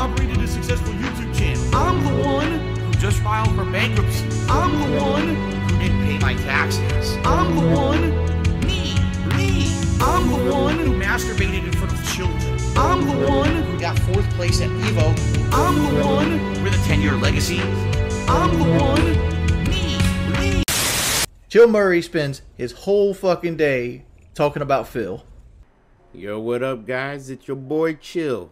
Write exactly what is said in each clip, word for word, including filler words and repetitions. operated a successful YouTube channel. I'm the one who just filed for bankruptcy. I'm the one who didn't pay my taxes. I'm the one, me, me. I'm the one who masturbated in front of children. I'm the one who got fourth place at Evo. I'm the one with a ten-year legacy. I'm the one, me, me. Chill Murray spends his whole fucking day talking about Phil. Yo, what up, guys? It's your boy Chill.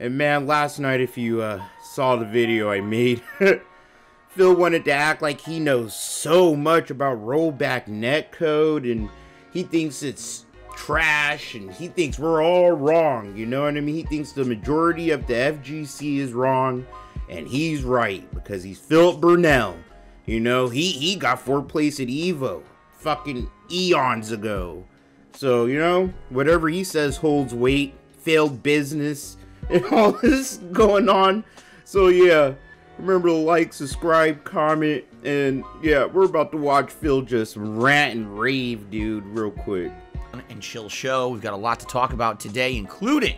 And man, last night, if you uh, saw the video I made, Phil wanted to act like he knows so much about rollback net code, and he thinks it's trash, and he thinks we're all wrong, you know what I mean? He thinks the majority of the F G C is wrong, and he's right, because he's Philip Brunel. You know, he, he got fourth place at Evo fucking eons ago. So, you know, whatever he says holds weight, failed business, and all this going on. So, yeah, remember to like, subscribe, comment, and, yeah, we're about to watch Phil just rant and rave, dude, real quick. And Chill Show. We've got a lot to talk about today, including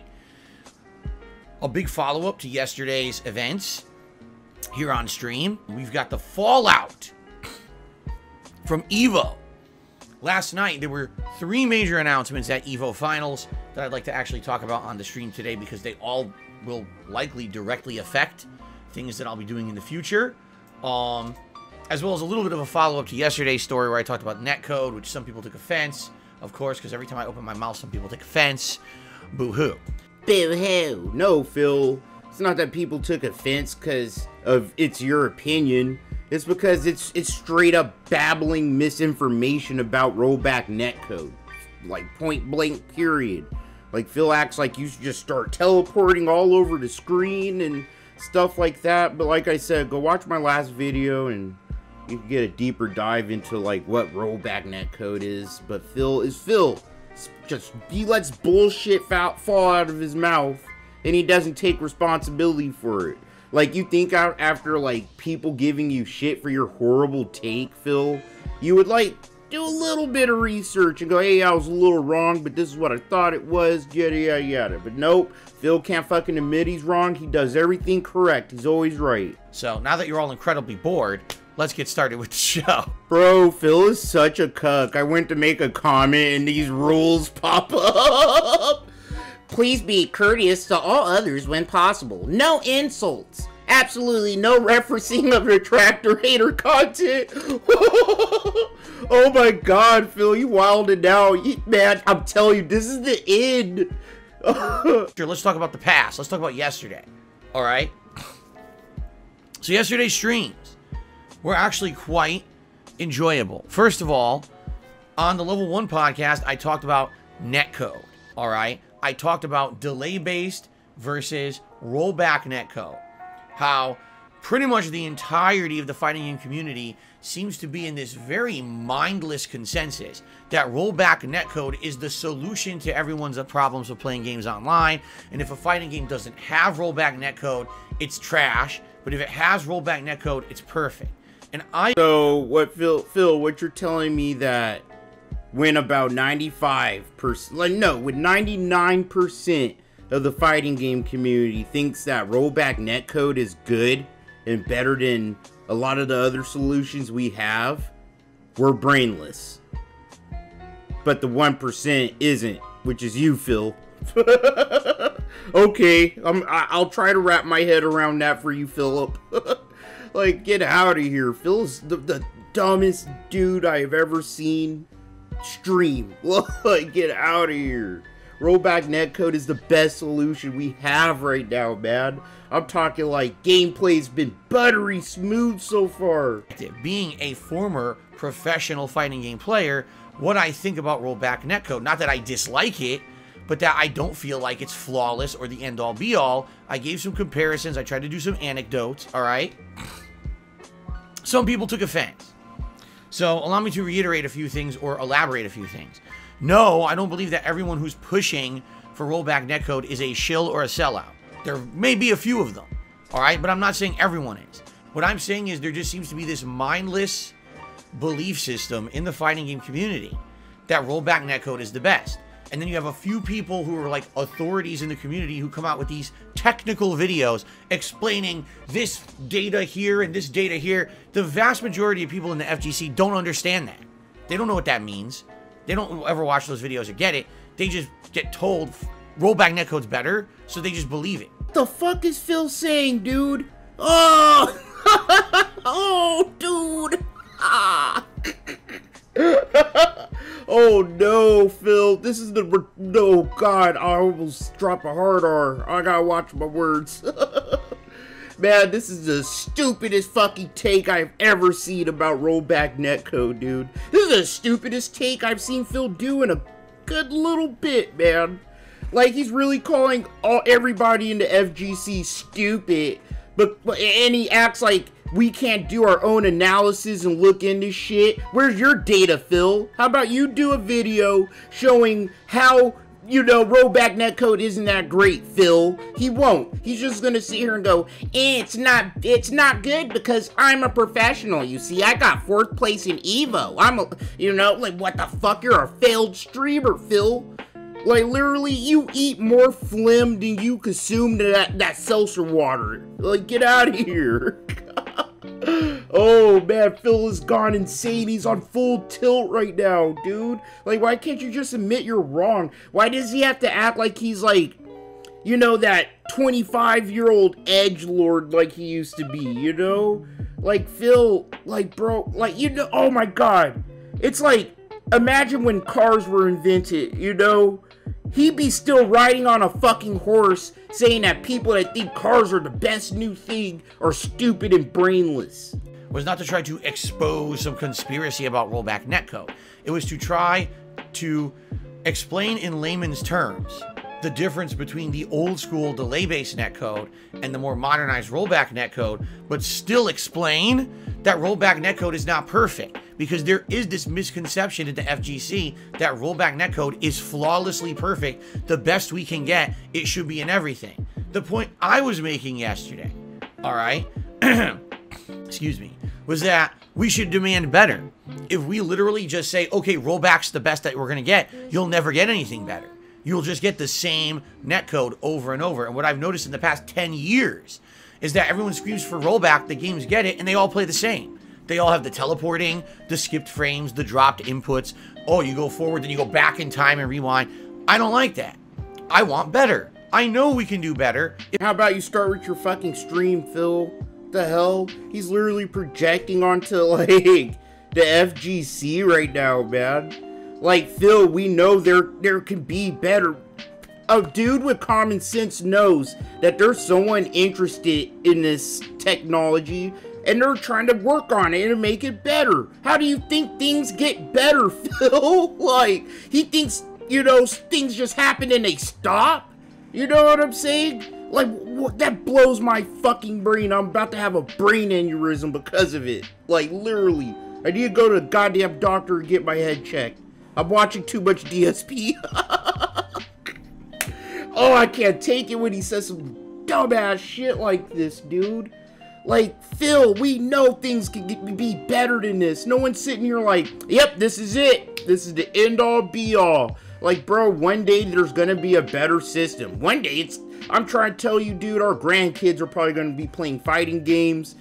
a big follow-up to yesterday's events here on stream. We've got the fallout from Evo. Last night, there were three major announcements at Evo Finals that I'd like to actually talk about on the stream today, because they all will likely directly affect things that I'll be doing in the future, um, as well as a little bit of a follow-up to yesterday's story where I talked about netcode, which some people took offense, of course, because every time I open my mouth, some people take offense. Boo-hoo. Boo-hoo. No, Phil. It's not that people took offense because of it's your opinion. It's because it's it's straight up babbling misinformation about rollback netcode. Like, point blank, period. Like, Phil acts like you should just start teleporting all over the screen and stuff like that. But like I said, go watch my last video and you can get a deeper dive into, like, what rollback netcode is. But Phil is Phil. It's just, he lets bullshit fall out of his mouth, and he doesn't take responsibility for it. Like, you think out after, like, people giving you shit for your horrible take, Phil, you would, like, do a little bit of research and go, hey, I was a little wrong, but this is what I thought it was, yada, yada, yada. But nope, Phil can't fucking admit he's wrong. He does everything correct. He's always right. So, now that you're all incredibly bored, let's get started with the show. Bro, Phil is such a cuck. I went to make a comment, and these rules pop up. Please be courteous to all others when possible. No insults. Absolutely no referencing of retractor hater content. Oh my god, Phil, you wilded out. You, man, I'm telling you, this is the end. Sure, let's talk about the past. Let's talk about yesterday. All right? So yesterday's streams were actually quite enjoyable. First of all, on the Level One podcast, I talked about netcode. All right? I talked about delay-based versus rollback netcode. How pretty much the entirety of the fighting game community seems to be in this very mindless consensus that rollback netcode is the solution to everyone's problems with playing games online. And if a fighting game doesn't have rollback netcode, it's trash. But if it has rollback netcode, it's perfect. And I... So, what, Phil, Phil, what you're telling me that... when about ninety-five percent, like, no, when ninety-nine percent of the fighting game community thinks that rollback netcode is good and better than a lot of the other solutions we have, we're brainless. But the one percent isn't, which is you, Phil. Okay, I'm, I'll try to wrap my head around that for you, Philip. Like, get out of here. Phil's the, the dumbest dude I've ever seen. Stream. Get out of here. Rollback netcode is the best solution we have right now, man. I'm talking like gameplay's been buttery smooth so far. Being a former professional fighting game player, what I think about rollback netcode, not that I dislike it, but that I don't feel like it's flawless or the end-all be-all. I gave some comparisons. I tried to do some anecdotes, all right? Some people took offense. So allow me to reiterate a few things or elaborate a few things. No, I don't believe that everyone who's pushing for rollback netcode is a shill or a sellout. There may be a few of them, all right? But I'm not saying everyone is. What I'm saying is there just seems to be this mindless belief system in the fighting game community that rollback netcode is the best. And then you have a few people who are like authorities in the community who come out with these technical videos explaining this data here and this data here. The vast majority of people in the F G C don't understand that. They don't know what that means. They don't ever watch those videos or get it. They just get told rollback netcode's better, so they just believe it. What the fuck is Phil saying, dude? Oh! Oh, dude! Ah! Oh no, Phil, this is the no god, I almost dropped a hard R. I gotta watch my words. Man, this is the stupidest fucking take I've ever seen about rollback netcode, dude. This is the stupidest take I've seen Phil do in a good little bit, man. Like, he's really calling all everybody in the F G C stupid, but, but and he acts like we can't do our own analysis and look into shit. Where's your data, Phil? How about you do a video showing how, you know, rollback netcode isn't that great, Phil? He won't. He's just gonna sit here and go, eh, it's not, it's not good because I'm a professional, you see. I got fourth place in Evo. I'm a, you know, like, what the fuck? You're a failed streamer, Phil. Like, literally, you eat more phlegm than you consume that, that seltzer water. Like, get out of here. Oh, man, Phil has gone insane. He's on full tilt right now, dude. Like, why can't you just admit you're wrong? Why does he have to act like he's, like, you know, that twenty-five-year-old edgelord like he used to be, you know? Like, Phil, like, bro, like, you know, oh, my God. It's like, imagine when cars were invented, you know? He'd be still riding on a fucking horse saying that people that think cars are the best new thing are stupid and brainless. It was not to try to expose some conspiracy about rollback netcode. It was to try to explain in layman's terms the difference between the old school delay-based netcode and the more modernized rollback netcode, but still explain that rollback netcode is not perfect, because there is this misconception at the F G C that rollback netcode is flawlessly perfect, the best we can get, it should be in everything. The point I was making yesterday, all right, excuse me, was that we should demand better. If we literally just say, okay, rollback's the best that we're gonna get, you'll never get anything better. You'll just get the same netcode over and over. And what I've noticed in the past ten years is that everyone screams for rollback, the games get it, and they all play the same. They all have the teleporting, the skipped frames, the dropped inputs. Oh, you go forward, then you go back in time and rewind. I don't like that. I want better. I know we can do better. How about you start with your fucking stream, Phil? What the hell? He's literally projecting onto, like, the F G C right now, man. Like, Phil, we know there there can be better. A dude with common sense knows that there's someone interested in this technology, and they're trying to work on it and make it better. How do you think things get better, Phil? Like, he thinks, you know, things just happen and they stop? You know what I'm saying? Like, what, that blows my fucking brain. I'm about to have a brain aneurysm because of it. Like, literally. I need to go to the goddamn doctor and get my head checked. I'm watching too much D S P. Oh, I can't take it when he says some dumbass shit like this, dude. Like, Phil, we know things can get, be better than this. No one's sitting here like, yep, this is it. This is the end-all, be-all. Like, bro, one day there's going to be a better system. One day, it's. I'm trying to tell you, dude, our grandkids are probably going to be playing fighting games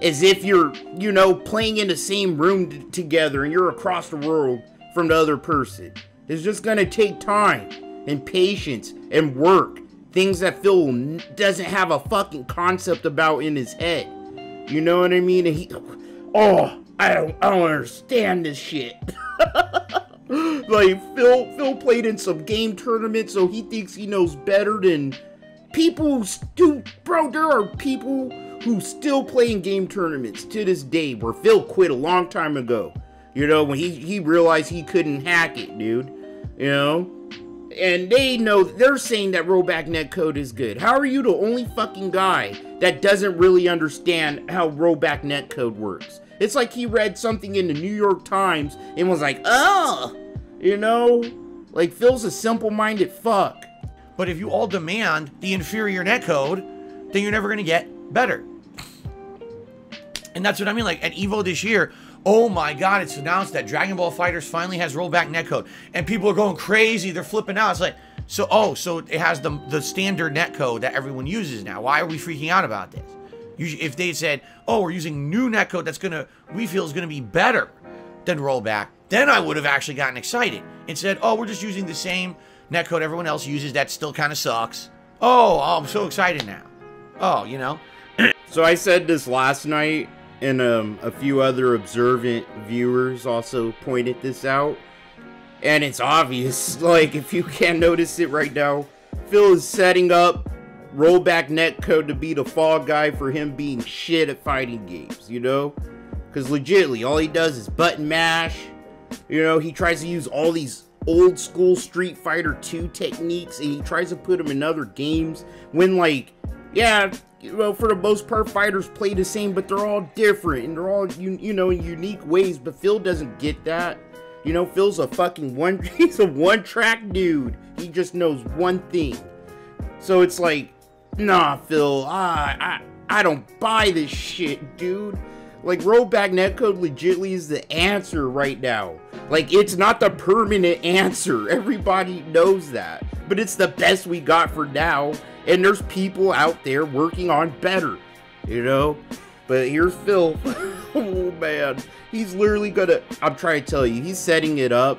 as if you're, you know, playing in the same room together and you're across the world from the other person. It's just gonna take time and patience and work, things that Phil doesn't have a fucking concept about in his head, you know what I mean? And he, oh, I don't, I don't understand this shit. Like, Phil, Phil played in some game tournament, so he thinks he knows better than people who do. Bro, there are people who still play in game tournaments to this day, where Phil quit a long time ago. You know, when he, he realized he couldn't hack it, dude. You know? And they know, they're saying that rollback netcode is good. How are you the only fucking guy that doesn't really understand how rollback netcode works? It's like he read something in the New York Times and was like, oh! You know? Like, Phil's a simple-minded fuck. But if you all demand the inferior netcode, then you're never gonna get better. And that's what I mean. Like, at Evo this year, oh my God, it's announced that Dragon Ball FighterZ finally has rollback netcode. And people are going crazy. They're flipping out. It's like, so, oh, so it has the, the standard netcode that everyone uses now. Why are we freaking out about this? Usually, if they said, oh, we're using new netcode that's going to, we feel is going to be better than rollback, then I would have actually gotten excited. Instead, oh, we're just using the same netcode everyone else uses that still kind of sucks. Oh, oh, I'm so excited now. Oh, you know. So I said this last night, and um, a few other observant viewers also pointed this out. And it's obvious, like, if you can't notice it right now, Phil is setting up rollback netcode to be the fall guy for him being shit at fighting games, you know? Because legitly, all he does is button mash. You know, he tries to use all these old school Street Fighter two techniques, and he tries to put them in other games when, like, yeah, you know, for the most part, fighters play the same, but they're all different, and they're all, you, you know, in unique ways, but Phil doesn't get that. You know, Phil's a fucking one, he's a one-track dude. He just knows one thing. So it's like, nah, Phil, I, I, I don't buy this shit, dude. Like, rollback netcode legitly is the answer right now. Like, it's not the permanent answer. Everybody knows that. But it's the best we got for now. And there's people out there working on better, you know? But here's Phil. Oh, man. He's literally gonna... I'm trying to tell you, he's setting it up.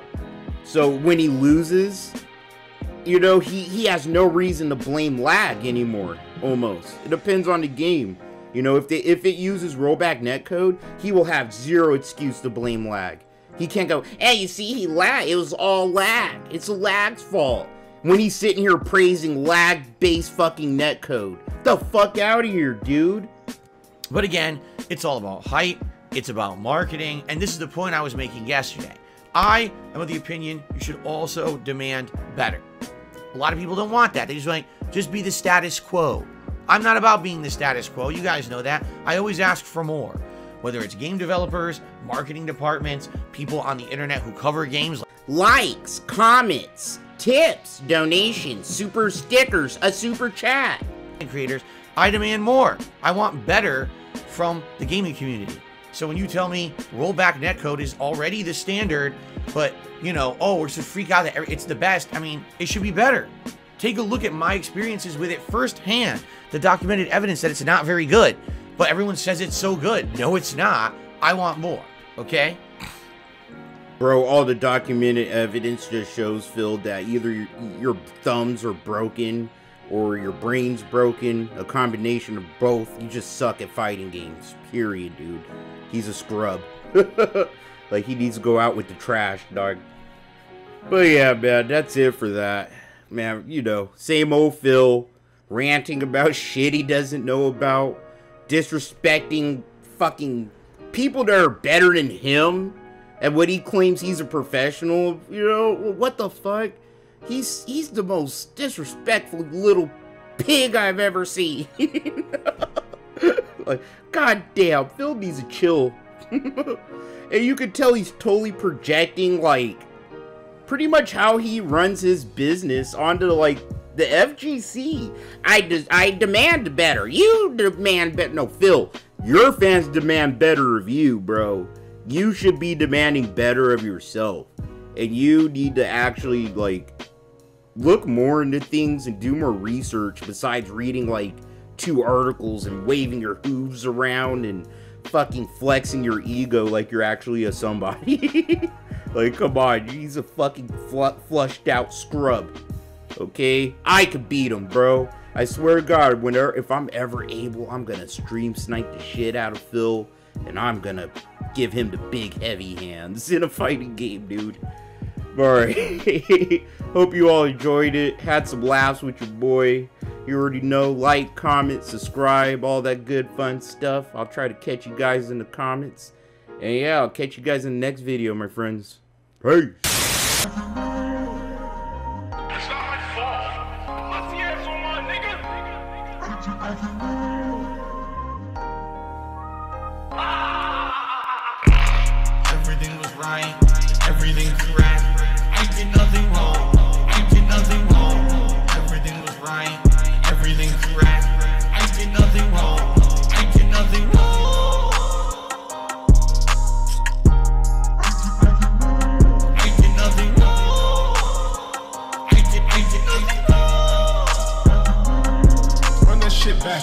So when he loses, you know, he, he has no reason to blame lag anymore, almost. It depends on the game. You know, if, they, if it uses rollback netcode, he will have zero excuse to blame lag. He can't go, hey, you see, he lagged. It was all lag. It's lag's fault. When he's sitting here praising lag-based fucking netcode. Get the fuck out of here, dude. But again, it's all about hype. It's about marketing. And this is the point I was making yesterday. I am of the opinion you should also demand better. A lot of people don't want that. They just like, just be the status quo. I'm not about being the status quo. You guys know that. I always ask for more. Whether it's game developers, marketing departments, people on the internet who cover games. Likes, comments, tips, donations, super stickers, a super chat. And creators, I demand more. I want better from the gaming community. So when you tell me rollback netcode is already the standard, but, you know, oh, we're just freak out that it's the best. I mean, it should be better. Take a look at my experiences with it firsthand, the documented evidence that it's not very good, but everyone says it's so good. No, it's not. I want more, okay? Bro, all the documented evidence just shows, Phil, that either your, your thumbs are broken or your brain's broken, a combination of both. You just suck at fighting games, period, dude. He's a scrub. Like, he needs to go out with the trash, dog. But yeah, man, that's it for that. Man, you know, same old Phil, ranting about shit he doesn't know about, disrespecting fucking people that are better than him, and what he claims he's a professional, you know, what the fuck? He's, he's the most disrespectful little pig I've ever seen. Like, goddamn, Phil needs a chill. And you could tell he's totally projecting, like, pretty much how he runs his business onto, like, the F G C. I, de I demand better. You demand better. No, Phil, your fans demand better of you, bro. You should be demanding better of yourself. And you need to actually, like, look more into things and do more research besides reading, like, two articles and waving your hooves around and fucking flexing your ego like you're actually a somebody. Like, come on, he's a fucking fl flushed out scrub, okay? I could beat him, bro. I swear to God, whenever, if I'm ever able, I'm gonna stream snipe the shit out of Phil, and I'm gonna give him the big heavy hands in a fighting game, dude. Alright, hope you all enjoyed it, had some laughs with your boy. You already know, like, comment, subscribe, all that good fun stuff. I'll try to catch you guys in the comments. And yeah, I'll catch you guys in the next video, my friends. Hey! It's not my fault. Let's get some more, nigga. Ah! Everything was right. Everything correct. I did nothing wrong. I did nothing wrong. Everything was right. Everything correct. I did nothing wrong. I did nothing wrong. shit back.